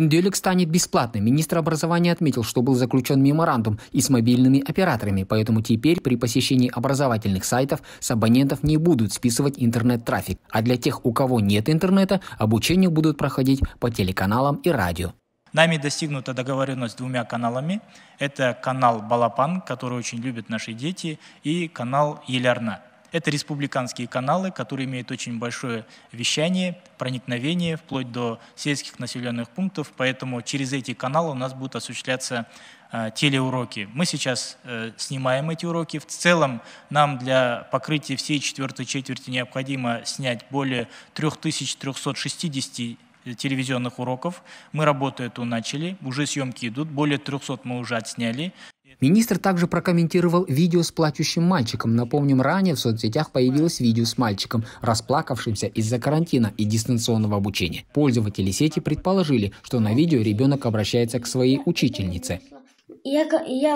Күнделік станет бесплатным. Министр образования отметил, что был заключен меморандум и с мобильными операторами, поэтому теперь при посещении образовательных сайтов с абонентов не будут списывать интернет-трафик. А для тех, у кого нет интернета, обучение будут проходить по телеканалам и радио. Нами достигнута договоренность с двумя каналами. Это канал «Балапан», который очень любят наши дети, и канал «Елиарна». Это республиканские каналы, которые имеют очень большое вещание, проникновение вплоть до сельских населенных пунктов, поэтому через эти каналы у нас будут осуществляться телеуроки. Мы сейчас снимаем эти уроки. В целом нам для покрытия всей четвертой четверти необходимо снять более 3360 телевизионных уроков. Мы работу эту начали, уже съемки идут, более 300 мы уже отсняли. Министр также прокомментировал видео с плачущим мальчиком. Напомним, ранее в соцсетях появилось видео с мальчиком, расплакавшимся из-за карантина и дистанционного обучения. Пользователи сети предположили, что на видео ребенок обращается к своей учительнице. Я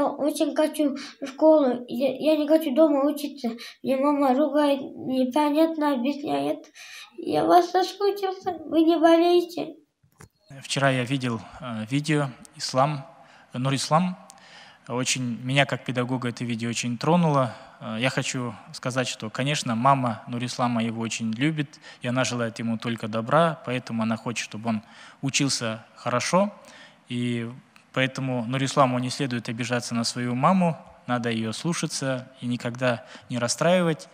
очень хочу в школу, я не хочу дома учиться. Мне мама ругает, непонятно объясняет. Я вас соскучился, вы не болеете. Вчера я видел видео Нурислам. Очень меня как педагога это видео очень тронуло. Я хочу сказать, что, конечно, мама Нурислама его очень любит, и она желает ему только добра, поэтому она хочет, чтобы он учился хорошо. И поэтому Нурисламу не следует обижаться на свою маму, надо ее слушаться и никогда не расстраивать.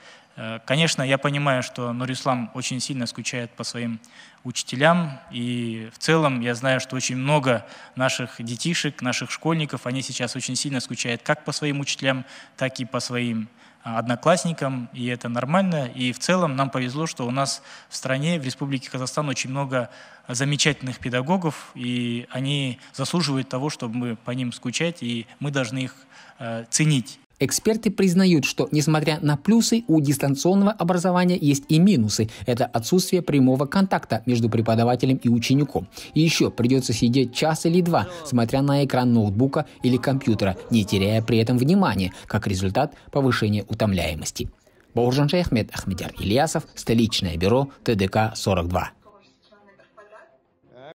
Конечно, я понимаю, что Нурислам очень сильно скучает по своим учителям, и в целом я знаю, что очень много наших детишек, наших школьников, они сейчас очень сильно скучают как по своим учителям, так и по своим одноклассникам, и это нормально. И в целом нам повезло, что у нас в стране, в Республике Казахстан, очень много замечательных педагогов, и они заслуживают того, чтобы мы по ним скучать, и мы должны их ценить. Эксперты признают, что, несмотря на плюсы, у дистанционного образования есть и минусы. Это отсутствие прямого контакта между преподавателем и учеником. И еще придется сидеть час или два, смотря на экран ноутбука или компьютера, не теряя при этом внимания, как результат повышения утомляемости. Бауржан Жахмет, Ахмедиар Ильясов, столичное бюро ТДК-42.